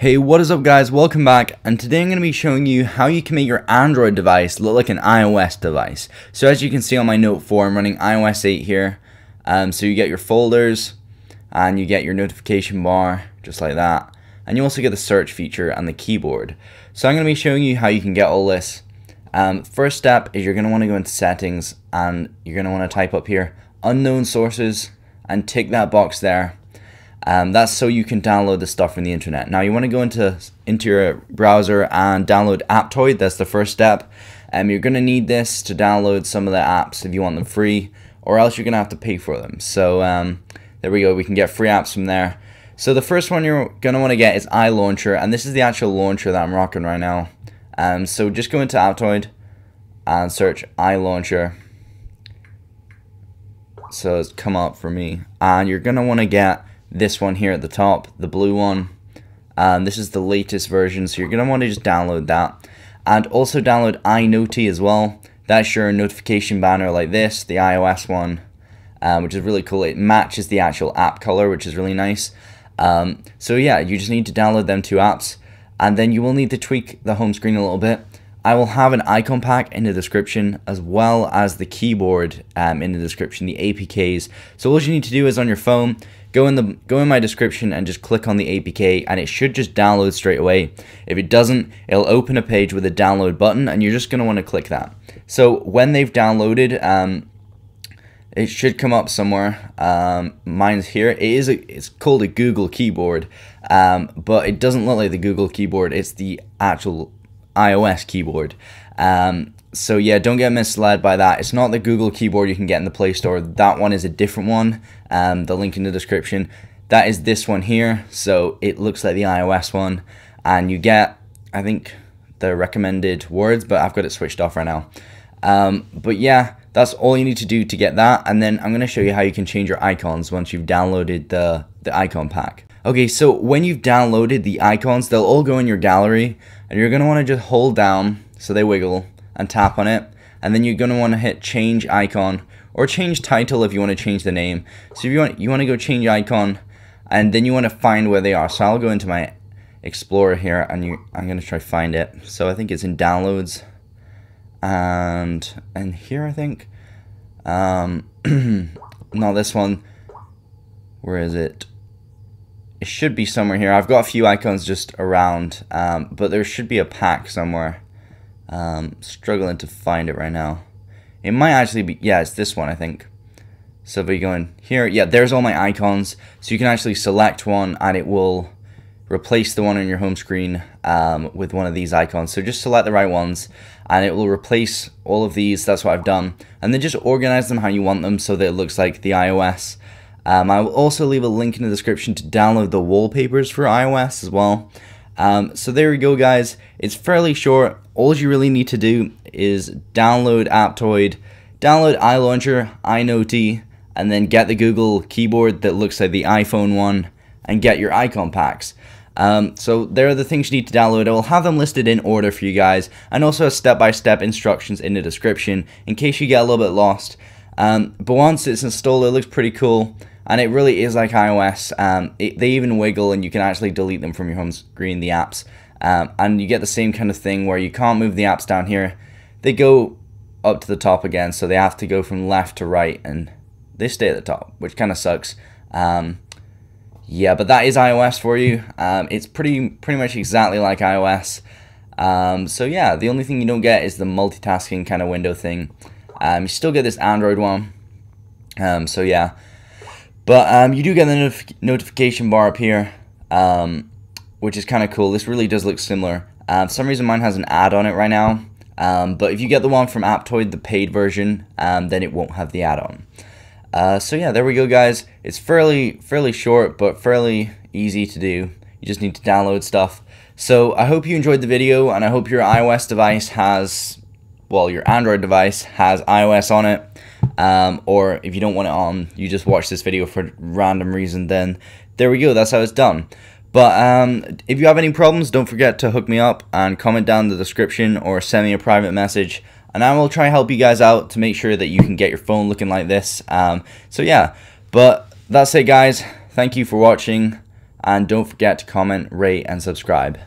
Hey, what is up guys, welcome back, and today I'm going to be showing you how you can make your Android device look like an iOS device. So as you can see on my Note 4, I'm running iOS 8 here. So you get your folders, and you get your notification bar, just like that. And you also get the search feature and the keyboard. So I'm going to be showing you how you can get all this. First step is you're going to want to go into settings, and you're going to want to type up here, unknown sources, and tick that box there. That's so you can download the stuff from the internet. Now you want to go into your browser and download Aptoide. That's the first step. You're going to need this to download some of the apps if you want them free, or else you're going to have to pay for them. So there we go. We can get free apps from there. So the first one you're going to want to get is iLauncher, and this is the actual launcher that I'm rocking right now. So just go into Aptoide and search iLauncher. So it's come up for me, and you're going to want to get this one here at the top, the blue one. This is the latest version, so you're going to want to just download that. And also download iNoty as well. That's your notification banner like this, the iOS one, which is really cool. It matches the actual app color, which is really nice. So yeah, you just need to download them two apps. And then you will need to tweak the home screen a little bit. I will have an icon pack in the description, as well as the keyboard in the description, the APKs. So all you need to do is on your phone, go in my description and just click on the APK, and it should just download straight away. If it doesn't, it'll open a page with a download button, and you're just going to want to click that. So when they've downloaded, it should come up somewhere. Mine's here. It's called a Google keyboard, but it doesn't look like the Google keyboard. It's the actual iOS keyboard. So yeah, don't get misled by that. It's not the Google keyboard you can get in the Play Store. That one is a different one. The link in the description. That is this one here. So it looks like the iOS one, and you get, I think, the recommended words, but I've got it switched off right now. But yeah, that's all you need to do to get that. And then I'm going to show you how you can change your icons once you've downloaded the icon pack. Okay, so when you've downloaded the icons, they'll all go in your gallery, and you're going to want to just hold down so they wiggle and tap on it, and then you're going to want to hit change icon, or change title if you want to change the name. So if you want to go change icon, and then you want to find where they are. So I'll go into my Explorer here, and I'm going to try find it. So I think it's in downloads, and here I think, not this one. Where is it? It should be somewhere here. I've got a few icons just around, but there should be a pack somewhere. Struggling to find it right now. It might actually be, yeah, it's this one I think. So if we go in here, yeah, there's all my icons. So you can actually select one, and it will replace the one on your home screen with one of these icons. So just select the right ones, and it will replace all of these. That's what I've done. And then just organize them how you want them so that it looks like the iOS. I will also leave a link in the description to download the wallpapers for iOS as well. So there we go guys, it's fairly short. All you really need to do is download Aptoide, download iLauncher, iNoty, and then get the Google keyboard that looks like the iPhone one, and get your icon packs. So there are the things you need to download. I will have them listed in order for you guys, and also step-by-step instructions in the description in case you get a little bit lost. But once it's installed, it looks pretty cool. And it really is like iOS. They even wiggle, and you can actually delete them from your home screen, the apps. And you get the same kind of thing where you can't move the apps down here. They go up to the top again, so they have to go from left to right, and they stay at the top, which kind of sucks. Yeah, but that is iOS for you. It's pretty much exactly like iOS. So yeah, the only thing you don't get is the multitasking kind of window thing. You still get this Android one. So yeah. But you do get the notification bar up here, which is kind of cool. This really does look similar. For some reason, mine has an ad on it right now. But if you get the one from Aptoide, the paid version, then it won't have the add-on. So yeah, there we go, guys. It's fairly short, but fairly easy to do. You just need to download stuff. So I hope you enjoyed the video, and I hope your iOS device has, well, your Android device has iOS on it. Or if you don't want it on, you just watch this video for a random reason, then there we go, that's how it's done. But if you have any problems, don't forget to hook me up and comment down in the description, or send me a private message, and I will try to help you guys out to make sure that you can get your phone looking like this. So yeah, but that's it guys, thank you for watching, and don't forget to comment, rate and subscribe.